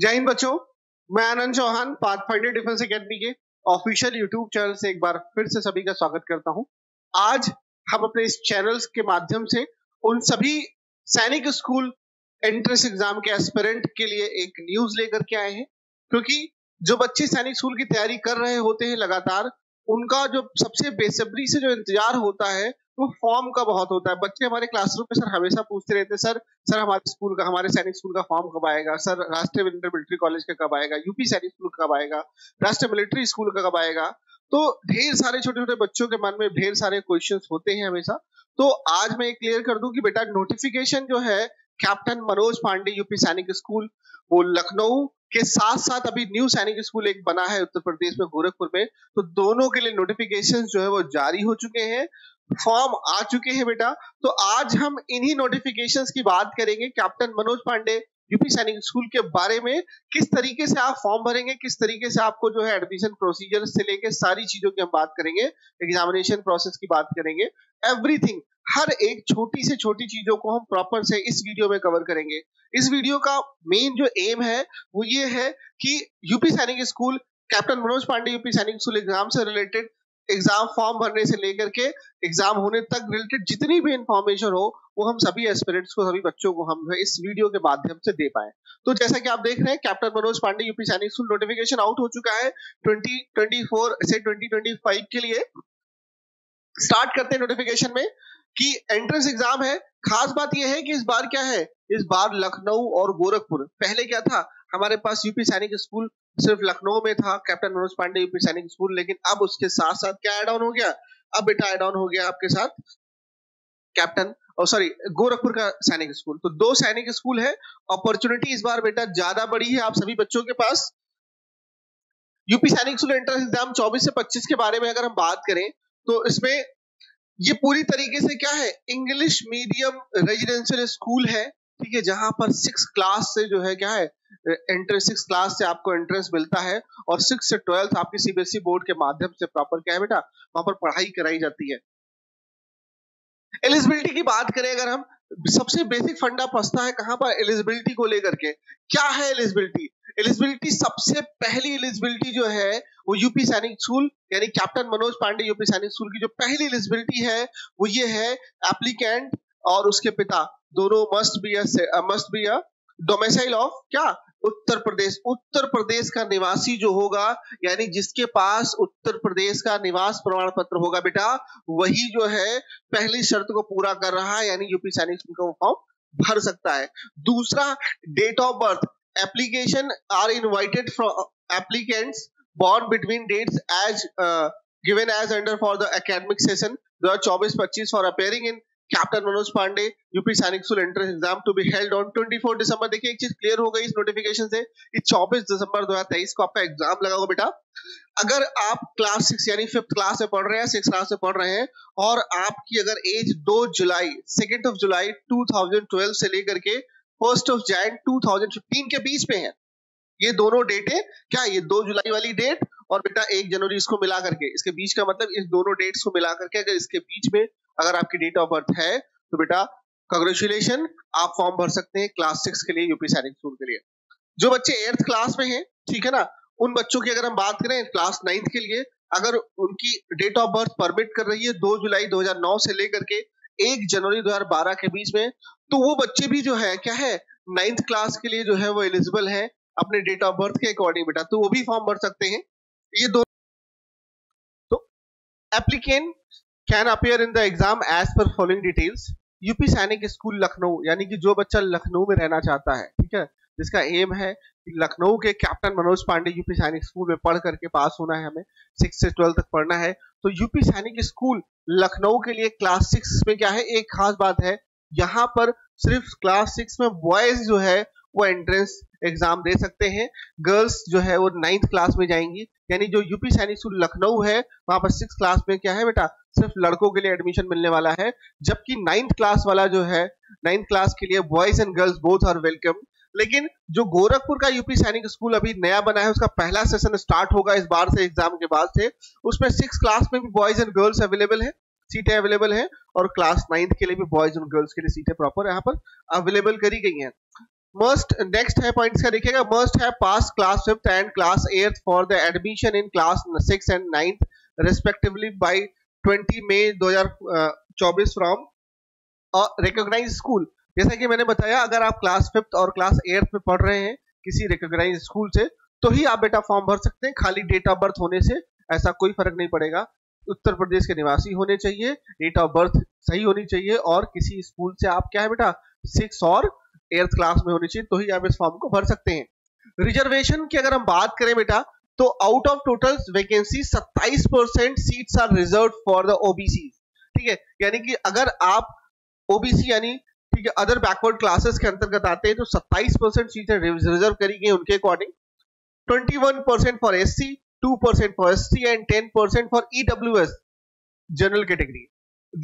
जय हिंद बच्चों, मैं Anand Chauhan pathfinder defence academy के ऑफिशियल यूट्यूब चैनल से एक बार फिर से सभी का स्वागत करता हूं। आज हम अपने इस चैनल के माध्यम से उन सभी सैनिक स्कूल एंट्रेंस एग्जाम के एस्पिरेंट के लिए एक न्यूज लेकर के आए हैं, क्योंकि जो बच्चे सैनिक स्कूल की तैयारी कर रहे होते हैं लगातार, उनका जो सबसे बेसब्री से जो इंतजार होता है वो फॉर्म का बहुत होता है। बच्चे हमारे क्लासरूम में सर हमेशा पूछते रहते हैं, सर हमारे स्कूल का, हमारे सैनिक स्कूल का फॉर्म कब आएगा, सर राष्ट्रीय मिलिट्री कॉलेज का कब आएगा, यूपी सैनिक स्कूल का कब आएगा, राष्ट्रीय मिलिट्री स्कूल का कब आएगा। तो ढेर सारे छोटे छोटे बच्चों के मन में ढेर सारे क्वेश्चंस होते हैं हमेशा। तो आज मैं क्लियर कर दूं कि बेटा नोटिफिकेशन जो है captain Manoj Pandey UP Sainik school, वो लखनऊ के साथ साथ अभी न्यू सैनिक स्कूल एक बना है उत्तर प्रदेश में गोरखपुर में, तो दोनों के लिए नोटिफिकेशन जो है वो जारी हो चुके हैं, फॉर्म आ चुके हैं बेटा। तो आज हम इन्हीं नोटिफिकेशंस की बात करेंगे captain Manoj Pandey UP Sainik school के बारे में, किस तरीके से आप फॉर्म भरेंगे, किस तरीके से आपको जो है एडमिशन प्रोसीजर से लेके सारी चीजों की हम बात करेंगे, एग्जामिनेशन प्रोसेस की बात करेंगे, एवरीथिंग, हर एक छोटी से छोटी चीजों को हम प्रॉपर से इस वीडियो में कवर करेंगे। इस वीडियो का मेन जो एम है वो ये है कि UP Sainik school, captain Manoj Pandey UP Sainik school exam से रिलेटेड, एग्जाम फॉर्म भरने से लेकर के एग्जाम होने तक रिलेटेड जितनी भी इंफॉर्मेशन हो वो हम सभी एस्पिरेंट्स को, सभी बच्चों को हम इस वीडियो के माध्यम से दे पाए। तो जैसा कि आप देख रहे हैं captain Manoj Pandey UP Sainik school notification out हो चुका है 2024 से 2025 के लिए। स्टार्ट करते हैं नोटिफिकेशन में कि एंट्रेंस एग्जाम है। खास बात यह है कि इस बार क्या है, इस बार लखनऊ और गोरखपुर, पहले क्या था हमारे पास यूपी सैनिक स्कूल सिर्फ लखनऊ में था captain Manoj Pandey UP Sainik school, लेकिन अब उसके साथ साथ क्या एड ऑन हो गया, अब बेटा एड ऑन हो गया आपके साथ गोरखपुर का सैनिक स्कूल। तो दो सैनिक स्कूल है, अपॉर्चुनिटी इस बार बेटा ज्यादा बड़ी है आप सभी बच्चों के पास। UP Sainik school entrance exam 24 से 25 के बारे में अगर हम बात करें तो इसमें ये पूरी तरीके से क्या है, इंग्लिश मीडियम रेजिडेंशियल स्कूल है, ठीक है, जहां पर 6 क्लास से जो है क्या है एंट्रेंस, 6 क्लास से आपको एंट्रेंस मिलता है और 6 से 12 आपके सीबीएसई बोर्ड के माध्यम से प्रॉपर क्या है बेटा वहां पर पढ़ाई कराई जाती है। एलिजिबिलिटी की बात करें अगर हम, सबसे बेसिक फंडा फंसता है कहां पर, एलिजिबिलिटी को लेकर के। क्या है एलिजिबिलिटी? एलिजिबिलिटी, सबसे पहली एलिजिबिलिटी जो है वो यूपी सैनिक स्कूल यानी captain Manoj Pandey UP Sainik school की जो पहली एलिजिबिलिटी है वो ये है, एप्लीकेंट और उसके पिता दोनों must be a domicile of क्या, उत्तर प्रदेश। उत्तर प्रदेश का निवासी जो होगा यानी जिसके पास उत्तर प्रदेश का निवास प्रमाण पत्र होगा बेटा, वही जो है पहली शर्त को पूरा कर रहा है यानी यूपी सैनिक स्कूल का फॉर्म भर सकता है। दूसरा, date of birth, application are invited from applicants born between dates as given as under for the academic session 2024-25 for appearing in captain Manoj Pandey UP Sainik school entrance exam to be held on 24 December. देखिए एक चीज clear हो गई इस notification से, 24 दिसंबर 2023 को आपका exam लगा होगा बेटा। अगर आप क्लास 6 यानी 5th क्लास से पढ़ रहे हैं, 6th क्लास से पढ़ रहे हैं और आपकी अगर एज 2 जुलाई 2012 से लेकर के 1 जनवरी 2015 के बीच पे है, ये दोनों डेटें क्या, ये 2 जुलाई वाली डेट और बेटा 1 जनवरी इसको मिला करके, इसके बीच का मतलब इस दोनों डेट्स को मिला करके अगर इसके बीच में अगर आपकी डेट ऑफ बर्थ है तो बेटा कांग्रेचुलेशन, आप फॉर्म भर सकते हैं क्लास 6 के लिए यूपी सैनिक स्कूल के लिए। जो बच्चे 8th क्लास में हैं, ठीक है ना, उन बच्चों की अगर हम बात करें क्लास 9 के लिए, अगर उनकी डेट ऑफ बर्थ परमिट कर रही है 2 जुलाई 2009 से लेकर के 1 जनवरी 2012 के बीच में, तो वो बच्चे भी जो है क्या है 9th क्लास के लिए जो है वो एलिजिबल है अपने डेट ऑफ बर्थ के अकॉर्डिंग बेटा, तो वो भी फॉर्म भर सकते हैं ये दो। तो applicant can appear in the exam as पर following details. UP Sainik school Lucknow, यानी कि जो बच्चा लखनऊ में रहना चाहता है, ठीक है, जिसका एम है लखनऊ के captain Manoj Pandey UP Sainik school में पढ़ करके पास होना है, हमें 6 से 12 तक पढ़ना है, तो यूपी सैनिक स्कूल लखनऊ के लिए क्लास 6 में क्या है, एक खास बात है यहाँ पर सिर्फ क्लास 6 में बॉयज जो है वो एंट्रेंस एग्जाम दे सकते हैं, गर्ल्स जो है वो 9th क्लास में जाएंगी। यानी जो यूपी सैनिक स्कूल लखनऊ है वहां पर 6th क्लास में क्या है बेटा सिर्फ लड़कों के लिए एडमिशन मिलने वाला है, जबकि 9th क्लास वाला जो है 9th क्लास के लिए boys and girls both are welcome. लेकिन जो गोरखपुर का यूपी सैनिक स्कूल अभी नया बना है, उसका पहला सेशन स्टार्ट होगा इस बार से, एग्जाम के बाद से, उसमें 6th क्लास में भी बॉयज एंड गर्ल्स अवेलेबल है, सीटें अवेलेबल हैं, और क्लास 9 के लिए भी बॉयज एंड गर्ल्स के लिए सीटें प्रॉपर यहाँ पर अवेलेबल करी गई हैं। मस्ट, नेक्स्ट है पॉइंट्स का देखिएगा, मस्ट है pass class 5th and class 8th for the admission in class 6th and 9th respectively by 20 May 2024 from recognised school. जैसा कि मैंने बताया, अगर आप क्लास 5th और क्लास 8th में पढ़ रहे हैं किसी रिकॉग्नाइज्ड स्कूल से तो ही आप बेटा फॉर्म भर सकते हैं, खाली डेट ऑफ बर्थ होने से ऐसा कोई फर्क नहीं पड़ेगा। उत्तर प्रदेश के निवासी होने चाहिए, डेट ऑफ बर्थ सही होनी चाहिए और किसी स्कूल से आप क्या है बेटा 6 और 8th क्लास में होनी चाहिए, तो ही आप इस फॉर्म को भर सकते हैं। रिजर्वेशन की अगर हम बात करें बेटा तो out of total vacancy 27% seats are reserved for the OBC, ठीक है। यानी कि अगर आप ओबीसी यानी ठीक है अदर बैकवर्ड क्लासेस के अंतर्गत आते हैं तो 27% सीटें रिजर्व करी गई उनके according, 21% for SC, 2% for ST and 10% for EWS general category.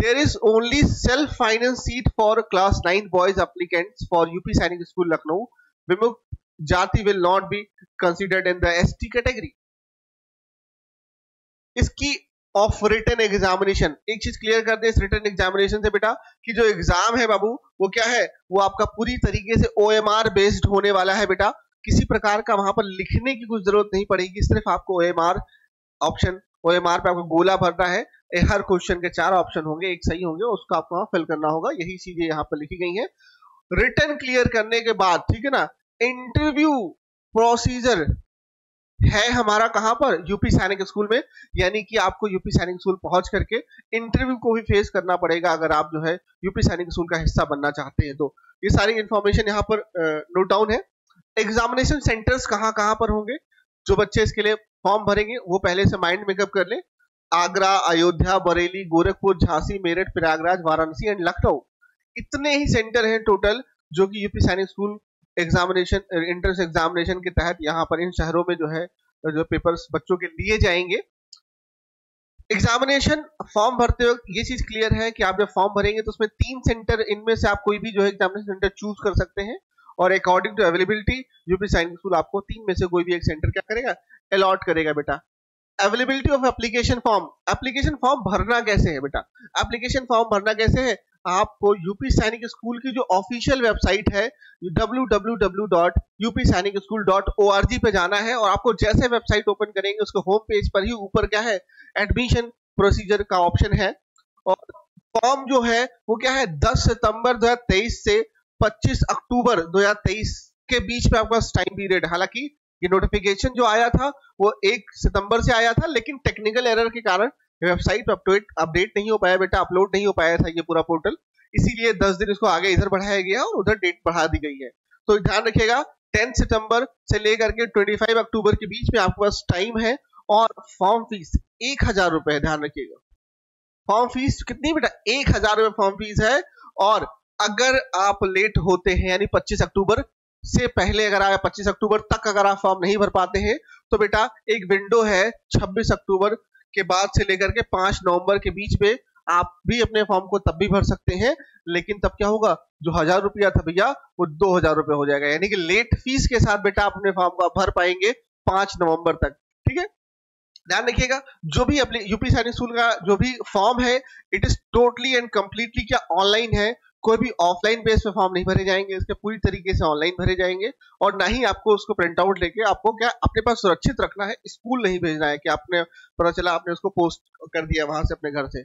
There is only self-finance seat for class 9 boys applicants for UP Sainik School Lucknow. Vimukt Jati will not be considered in the ST category. इसकी of written examination एक चीज clear कर दे इस written examination से बेटा कि जो exam है बाबू वो क्या है, वो आपका पूरी तरीके से OMR बेस्ड होने वाला है बेटा। किसी प्रकार का वहां पर लिखने की कुछ जरूरत नहीं पड़ेगी, सिर्फ आपको OMR ऑप्शन, OMR पे आपको गोला भरना है, हर क्वेश्चन के 4 ऑप्शन होंगे, एक सही होंगे, उसको आपको वहां फिल करना होगा। यही चीजें यहाँ पर लिखी गई हैं। रिटन क्लियर करने के बाद ठीक है ना, इंटरव्यू प्रोसीजर है हमारा कहां पर, यूपी सैनिक स्कूल में। यानी कि आपको यूपी सैनिक स्कूल पहुंच करके इंटरव्यू को भी फेस करना पड़ेगा अगर आप जो है यूपी सैनिक स्कूल का हिस्सा बनना चाहते हैं। तो ये सारी इंफॉर्मेशन यहाँ पर नोट डाउन है। एग्जामिनेशन सेंटर्स कहां कहां पर होंगे, जो बच्चे इसके लिए फॉर्म भरेंगे वो पहले से माइंड मेकअप कर लें। आगरा, अयोध्या, बरेली, गोरखपुर, झांसी, मेरठ, प्रयागराज, वाराणसी एंड लखनऊ, इतने ही सेंटर हैं टोटल जो कि UP Sainik school examination, entrance examination के तहत यहाँ पर इन शहरों में जो पेपर्स बच्चों के लिए जाएंगे। एग्जामिनेशन फॉर्म भरते वक्त ये चीज क्लियर है कि आप जब फॉर्म भरेंगे तो उसमें 3 सेंटर, इनमें से आप कोई भी जो है एग्जामिनेशन सेंटर चूज कर सकते हैं और according to availability UP Sainik school आपको 3 में से कोई भी एक सेंटर क्या करेगा, अलॉट करेगा बेटा। Availability of application form, application form भरना कैसे है बेटा, एप्लीकेशन फॉर्म भरना कैसे है, आपको यूपी सैनिक स्कूल की जो ऑफिशियल वेबसाइट है www.upsainikskool.org पे जाना है और आपको जैसे वेबसाइट ओपन करेंगे उसके होम पेज पर ही ऊपर क्या है एडमिशन प्रोसीजर का ऑप्शन है। और फॉर्म जो है वो क्या है 10 सितंबर 2023 से 25 अक्टूबर 2023 के बीच में आपका टाइम पीरियड। हालांकि ये नोटिफिकेशन जो आया था वो 1 सितंबर से आया था, लेकिन टेक्निकल एरर के कारण वेबसाइट अपडेट नहीं हो पाया बेटा, अपलोड नहीं हो पाया था ये पूरा पोर्टल, इसीलिए 10 दिन इसको आगे इधर बढ़ाया गया और उधर डेट बढ़ा दी गई है। तो ध्यान रखिएगा 10 सितंबर से लेकर के 25 अक्टूबर के बीच में आपके पास टाइम है। और फॉर्म फीस 1000 रुपए, ध्यान रखिएगा फॉर्म फीस कितनी बेटा 1000 रुपए फॉर्म फीस है। और अगर आप लेट होते हैं यानी 25 अक्टूबर से पहले अगर आप 25 अक्टूबर तक अगर आप फॉर्म नहीं भर पाते हैं तो बेटा एक विंडो है 26 अक्टूबर के बाद से लेकर के 5 नवंबर के बीच में आप भी अपने फॉर्म को तब भी भर सकते हैं, लेकिन तब क्या होगा जो 1000 रुपया था भैया वो 2000 रुपये हो जाएगा। यानी कि लेट फीस के साथ बेटा आप अपने फॉर्म को भर पाएंगे 5 नवंबर तक, ठीक है। ध्यान रखिएगा जो भी अपने यूपी सैनिक स्कूल का जो भी फॉर्म है it is totally and completely क्या ऑनलाइन है, कोई भी ऑफलाइन बेस पे फॉर्म नहीं भरे जाएंगे, इसके पूरी तरीके से ऑनलाइन भरे जाएंगे। और ना ही आपको उसको प्रिंट आउट लेके आपको क्या अपने पास सुरक्षित रखना है, स्कूल नहीं भेजना है कि आपने पता चला आपने उसको पोस्ट कर दिया वहां से अपने घर से।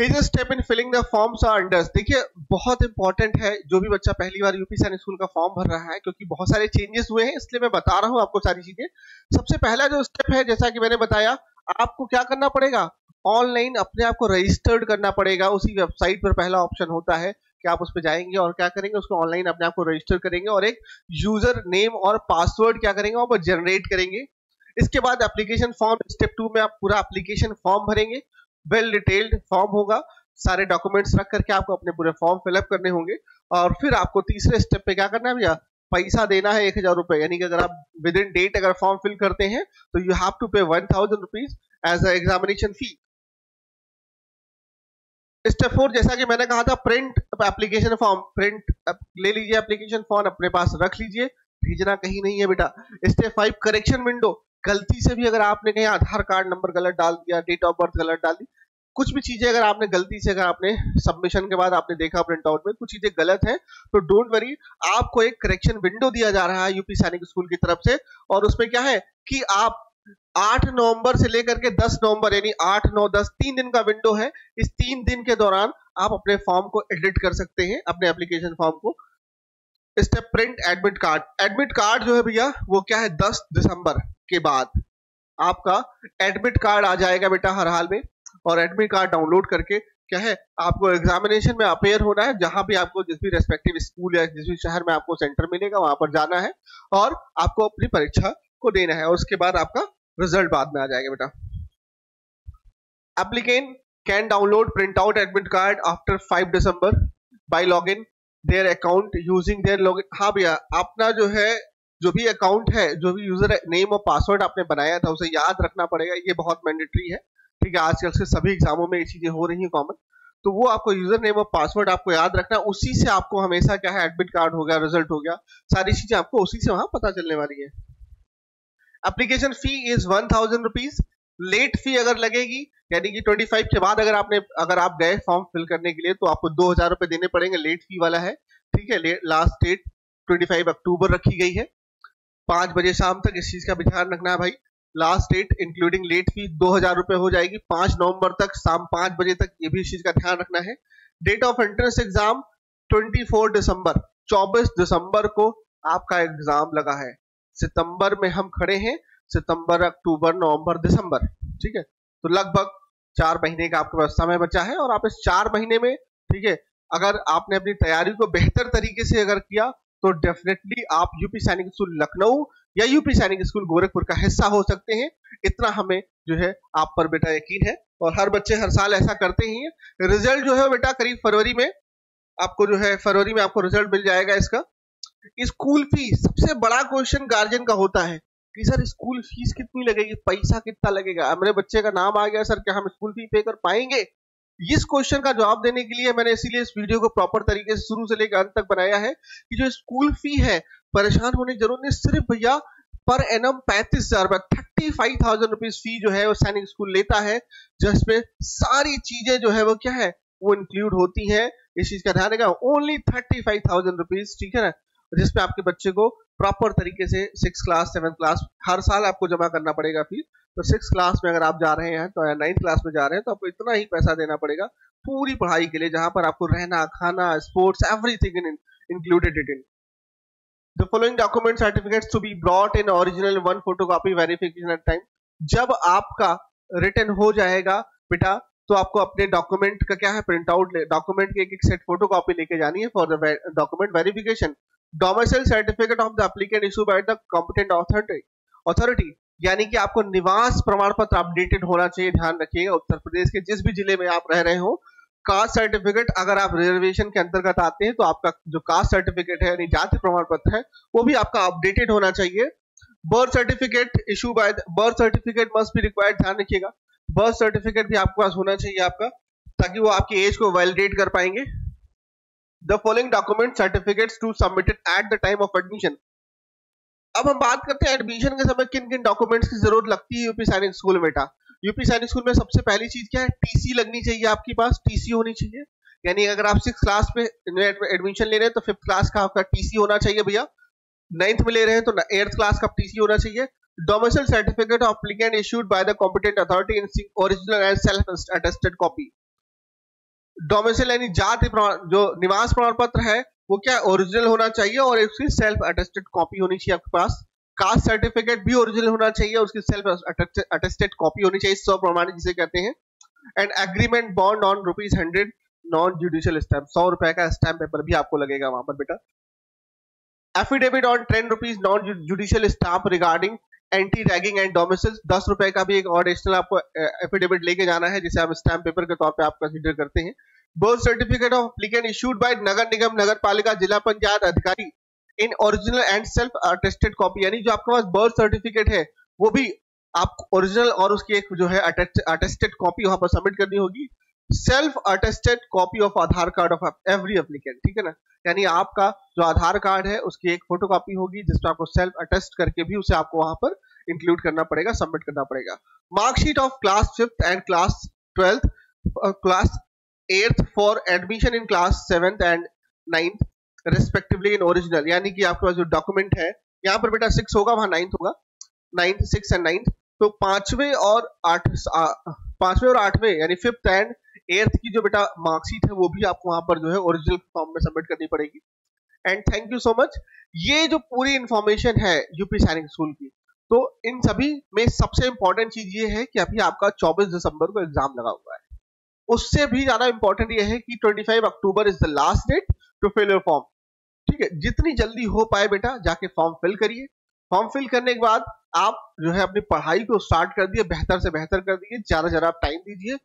Major step in filling the forms are under, देखिए बहुत इंपॉर्टेंट है जो भी बच्चा पहली बार यूपी सैनिक स्कूल का फॉर्म भर रहा है, क्योंकि बहुत सारे चेंजेस हुए हैं इसलिए मैं बता रहा हूँ आपको सारी चीजें। सबसे पहला जो स्टेप है जैसा कि मैंने बताया आपको क्या करना पड़ेगा, ऑनलाइन अपने आप को रजिस्टर्ड करना पड़ेगा। उसी वेबसाइट पर पहला ऑप्शन होता है कि आप उस पर जाएंगे और क्या करेंगे उसको ऑनलाइन अपने आप को रजिस्टर करेंगे और एक यूजर नेम और पासवर्ड क्या करेंगे वहां पर जनरेट करेंगे। इसके बाद एप्लीकेशन फॉर्म स्टेप 2 में आप पूरा एप्लीकेशन फॉर्म भरेंगे, वेल डिटेल्ड फॉर्म होगा, सारे डॉक्यूमेंट्स रख करके आपको अपने पूरे फॉर्म फिलअप करने होंगे। और फिर आपको तीसरे स्टेप पे क्या करना है भैया, पैसा देना है 1000 रुपए। यानी कि अगर आप विद इन डेट अगर फॉर्म फिल करते हैं तो you have to pay 1000 rupees as a examination fee. Step 4 जैसा कि मैंने कहा था प्रिंट एप्लीकेशन फॉर्म, प्रिंट ले लीजिए एप्लीकेशन फॉर्म अपने पास रख लीजिए, भेजना कहीं नहीं है बेटा। स्टेप 5 करेक्शन विंडो, गलती से भी अगर आपने कहीं आधार कार्ड नंबर गलत डाल दिया, डेट ऑफ बर्थ गलत डाल दी, कुछ भी चीजें अगर आपने गलती से, अगर आपने सबमिशन के बाद आपने देखा प्रिंट आउट में कुछ चीजें गलत हैं, तो डोंट वरी, आपको एक करेक्शन विंडो दिया जा रहा है यूपी सैनिक स्कूल की तरफ से। और उसमें क्या है कि आप 8 नवंबर से लेकर के 10 नवंबर यानी 8, 9, 10 3 दिन का विंडो है। इस 3 दिन के दौरान आप अपने फॉर्म को एडिट कर सकते हैं, अपने एप्लीकेशन फॉर्म को। Step, print admit card. Admit card जो है भैया वो क्या है, 10 दिसंबर के बाद आपका एडमिट कार्ड आ जाएगा बेटा हर हाल में। और एडमिट कार्ड डाउनलोड करके क्या है, आपको एग्जामिनेशन में अपेयर होना है, जहां भी आपको जिस भी रेस्पेक्टिव स्कूल या जिस भी शहर में आपको सेंटर मिलेगा वहां पर जाना है और आपको अपनी परीक्षा को देना है। और उसके बाद आपका रिजल्ट बाद में आ जाएगा बेटा। Applicant can download print out admit card after 5 December by log in their account using their log in. हाँ भैया, अपना जो है, जो भी अकाउंट है, जो भी यूजर नेम और पासवर्ड आपने बनाया था उसे याद रखना पड़ेगा, ये बहुत मैंडेटरी है। ठीक है, आजकल से सभी एग्जामों में ये चीजें हो रही हैं कॉमन, तो वो आपको यूजर नेम और पासवर्ड आपको याद रखना, उसी से आपको हमेशा क्या है, एडमिट कार्ड हो गया, रिजल्ट हो गया, सारी चीजें आपको उसी से वहां पता चलने वाली है। Application fee is 1000 rupees. Late fee अगर लगेगी यानी कि 25 के बाद अगर आप गए फॉर्म फिल करने के लिए तो आपको 2000 रुपए देने पड़ेंगे। लेट फी वाला है, ठीक है। लास्ट डेट 25 अक्टूबर रखी गई है, 5 बजे शाम तक। इस चीज का भी ध्यान रखना है भाई, last date including late fee 2000 रुपए हो जाएगी 5 नवंबर तक, शाम 5 बजे तक। ये भी इस चीज का ध्यान रखना है। Date of entrance exam 24 December, 24 दिसंबर को आपका एग्जाम लगा है। सितंबर में हम खड़े हैं, सितंबर, अक्टूबर, नवंबर, दिसंबर, ठीक है। तो लगभग 4 महीने का आपके पास समय बचा है और आप इस 4 महीने में, ठीक है, अगर आपने अपनी तैयारी को बेहतर तरीके से अगर किया तो डेफिनेटली आप यूपी सैनिक स्कूल लखनऊ या यूपी सैनिक स्कूल गोरखपुर का हिस्सा हो सकते हैं। इतना हमें जो है आप पर बेटा यकीन है और हर बच्चे हर साल ऐसा करते ही है। रिजल्ट जो है बेटा करीब फरवरी में आपको रिजल्ट मिल जाएगा इसका। स्कूल फीस सबसे बड़ा क्वेश्चन गार्जियन का होता है कि सर स्कूल फीस कितनी लगेगी, पैसा कितना लगेगा, मेरे बच्चे का नाम आ गया सर, क्या हम स्कूल फी पे कर पाएंगे। इस क्वेश्चन का जवाब देने के लिए मैंने इसीलिए इस वीडियो को प्रॉपर तरीके से शुरू से लेकर अंत तक बनाया है कि जो स्कूल फी है, परेशान होने की जरूरत नहीं। सिर्फ भैया पर एनम 35,000 रुपए, 35,000 रुपीज फी जो है वो सैनिक स्कूल लेता है, जिसमें सारी चीजें जो है वो क्या है, वो इंक्लूड होती है। इस चीज का ध्यान रखना, ओनली 35,000 रुपीज, ठीक है ना, जिसमें आपके बच्चे को प्रॉपर तरीके से 6th क्लास, 7th क्लास हर साल आपको जमा करना पड़ेगा फीस। तो 6th क्लास में अगर आप जा रहे हैं तो 9th क्लास में जा रहे हैं तो आपको इतना ही पैसा देना पड़ेगा पूरी पढ़ाई के लिए, जहां पर आपको रहना, खाना, sports, everything included it in the following document. Certificates to be brought in original, 1 photocopy, verification at time. जब आपका रिटर्न हो जाएगा बेटा तो आपको अपने डॉक्यूमेंट का क्या है, प्रिंट आउट, डॉक्यूमेंट की एक सेट फोटोकॉपी लेके जानी है for the document verification. Domicile certificate of the applicant issue by the competent authority, यानी कि आपको निवास प्रमाण पत्र अपडेटेड होना चाहिए, ध्यान रखिएगा। उत्तर प्रदेश के जिस भी जिले में आप रह रहे हो, कास्ट सर्टिफिकेट, अगर आप रिजर्वेशन के अंतर्गत आते हैं तो आपका जो कास्ट सर्टिफिकेट है यानी जाति प्रमाण पत्र है वो भी आपका अपडेटेड होना चाहिए। Birth certificate issue by, birth certificate must be required, ध्यान रखिएगा। बर्थ सर्टिफिकेट भी आपके पास होना चाहिए आपका, ताकि वो आपकी एज को वैलिडेट कर पाएंगे। The following document certificates to submitted at the time of admission. अब हम बात करते हैं एडमिशन के समय किन किन डॉक्यूमेंट्स की जरूरत लगती है यूपी सैनिक स्कूल में। यूपी सैनिक स्कूल में सबसे पहली चीज क्या है, टीसी लगनी चाहिए आपके पास, टीसी होनी चाहिए। यानी अगर आप 6th क्लास में एडमिशन ले रहे हैं तो 5th क्लास का आपका टीसी होना चाहिए भैया। 9th में ले रहे हैं तो 8th क्लास का टीसी होना चाहिए। Domicile certificate of applicant issued by the competent authority in original and self attested copy. Domicile यानी जाति प्रमाण, जो निवास प्रमाण पत्र है वो क्या ओरिजिनल होना चाहिए और उसकी सेल्फ अटेस्टेड कॉपी होनी चाहिए आपके पास। कास्ट सर्टिफिकेट भी ओरिजिनल होना चाहिए, उसकी सेल्फ अटेस्टेड कॉपी होनी चाहिए, स्व प्रमाणित जिसे कहते हैं। And agreement bond on ₹100 non judicial stamp, 100 रुपए का स्टैम्प पेपर भी आपको लगेगा वहां पर बेटा। Affidavit on ₹10 non judicial stamp regarding anti ragging and domicile, 10 रुपए का भी एक और एडिशनल आपको एफिडेविट लेके जाना है, जिसे आप स्टैम्प पेपर के तौर पे आप कंसीडर करते हैं। Birth certificate of applicant issued by नगर निगम, नगर पालिका, जिला पंचायत अधिकारी in original and self attested copy, यानी जो आपके पास बर्थ सर्टिफिकेट है वो भी आप ओरिजिनल और उसकी एक जो है अटेस्टेड कॉपी वहां पर सबमिट करनी होगी। Self attested copy of Aadhaar card of every applicant, ठीक है ना, यानी आपका जो आधार कार्ड है उसकी एक फोटोकॉपी होगी जिसमें आपको सेल्फ अटेस्ट करके भी उसे आपको वहां पर इंक्लूड करना पड़ेगा, सबमिट करना पड़ेगा। Marksheet of class 5th and class 12th, class 8th for admission in class 7th and 9th respectively in original। यानी कि आपके पास जो डॉक्यूमेंट है यहाँ पर बेटा 6 होगा, वहाँ 9th होगा, 9th 6 and 9th। तो पांचवें और आठवें यानी 5th and 8th की जो बेटा मार्कशीट है वो भी आपको वहाँ पर जो है ओरिजिनल फॉर्म में सबमिट करनी पड़ेगी। And thank you so much. ये जो पूरी इंफॉर्मेशन है यूपी सैनिक स्कूल की, तो इन सभी में सबसे इंपॉर्टेंट चीज ये है कि अभी आपका 24 दिसंबर को एग्जाम लगा हुआ है। उससे भी ज्यादा इंपॉर्टेंट ये है कि 25 October is the last date to fill your form. ठीक है, जितनी जल्दी हो पाए बेटा जाके फॉर्म फिल करिए। फॉर्म फिल करने के बाद आप जो है अपनी पढ़ाई को स्टार्ट कर दिए, बेहतर से बेहतर कर दिए, ज्यादा से ज्यादा आप टाइम दीजिए।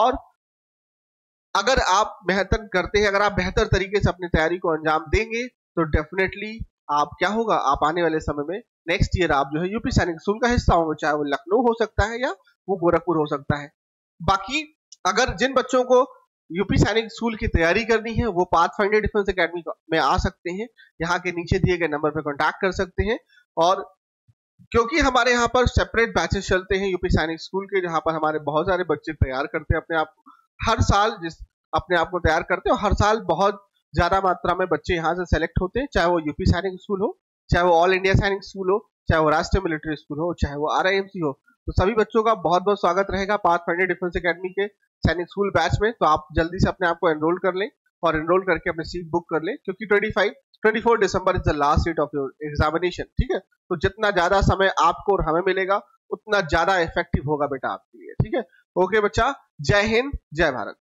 और अगर आप बेहतर करते हैं, अगर आप बेहतर तरीके से अपनी तैयारी को अंजाम देंगे तो डेफिनेटली आप क्या होगा, आप आने वाले समय में नेक्स्ट ईयर आप जो है यूपी सैनिक स्कूल का हिस्सा होंगे, चाहे वो लखनऊ हो सकता है या वो गोरखपुर हो सकता है। बाकी अगर जिन बच्चों को यूपी सैनिक स्कूल की तैयारी करनी है वो पाथफाइंडर डिफेंस एकेडमी में आ सकते हैं, यहाँ के नीचे दिए गए नंबर पर कॉन्टैक्ट कर सकते हैं। और क्योंकि हमारे यहाँ पर सेपरेट बैचेस चलते हैं यूपी सैनिक स्कूल के, जहाँ पर हमारे बहुत सारे बच्चे तैयार करते हैं अपने आप को, हर साल अपने आप को तैयार करते हैं, और हर साल बहुत ज्यादा मात्रा में बच्चे यहाँ से सेलेक्ट होते हैं, चाहे वो यूपी सैनिक स्कूल हो, चाहे वो ऑल इंडिया सैनिक स्कूल हो, चाहे वो राष्ट्रीय मिलिट्री स्कूल हो, चाहे वो RIMC हो। तो सभी बच्चों का बहुत बहुत स्वागत रहेगा पाथफाइंडर डिफेंस एकेडमी के सैनिक स्कूल बैच में। तो आप जल्दी से अपने आप को एनरोल कर लें और एनरोल करके अपनी सीट बुक कर लें, क्योंकि 24 December is the last date of your examination. ठीक है, तो जितना ज्यादा समय आपको और हमें मिलेगा उतना ज्यादा इफेक्टिव होगा बेटा आपके लिए। ठीक है, ओके बच्चा, जय हिंद, जय भारत।